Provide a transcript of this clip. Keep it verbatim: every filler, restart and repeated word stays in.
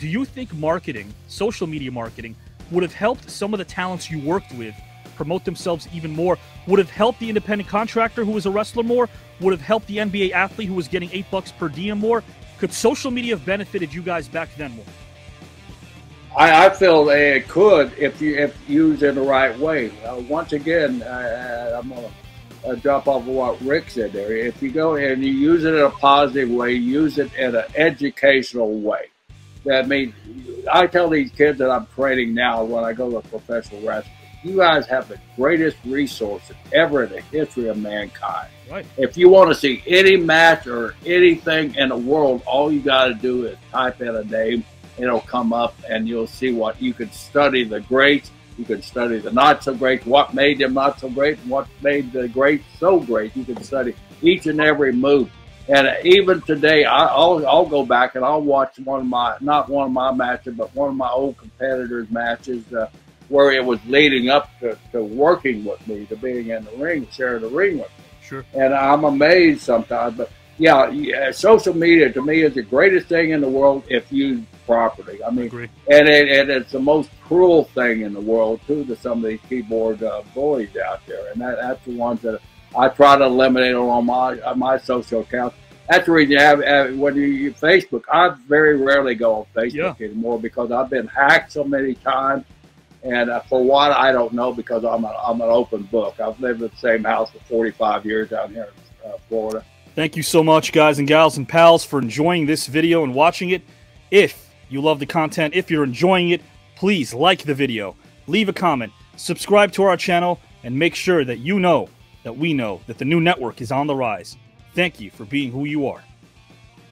do you think marketing, social media marketing, would have helped some of the talents you worked with promote themselves even more? Would have helped the independent contractor who was a wrestler more? Would have helped the N B A athlete who was getting eight bucks per diem more? Could social media have benefited you guys back then more? I, I feel it could if you if used in the right way. Uh, once again, I, I'm gonna uh, drop off of what Rick said there. If you go and you use it in a positive way, use it in an educational way. That means I tell these kids that I'm training now when I go to professional wrestling, you guys have the greatest resources ever in the history of mankind. Right. If you want to see any match or anything in the world, all you got to do is type in a name. It'll come up and you'll see what you can study the greats. You can study the not so great, what made them not so great, and what made the greats so great. You can study each and every move. And even today, I'll, I'll go back and I'll watch one of my, not one of my matches, but one of my old competitors' matches uh, where it was leading up to, to working with me, to being in the ring, sharing the ring with me. Sure. And I'm amazed sometimes. But yeah, yeah, social media to me is the greatest thing in the world if you properly. I mean, Agree. and it, and it's the most cruel thing in the world too to some of these keyboard uh, bullies out there, and that, that's the ones that I try to eliminate on my on my social accounts. That's the reason you have uh, when you, you Facebook. I very rarely go on Facebook yeah. anymore because I've been hacked so many times, and uh, for what I don't know because I'm a, I'm an open book. I've lived in the same house for forty-five years out here in uh, Florida. Thank you so much, guys and gals and pals, for enjoying this video and watching it. If you love the content, if you're enjoying it, please like the video, leave a comment, subscribe to our channel, and make sure that you know that we know that the Knew Network is on the rise. Thank you for being who you are.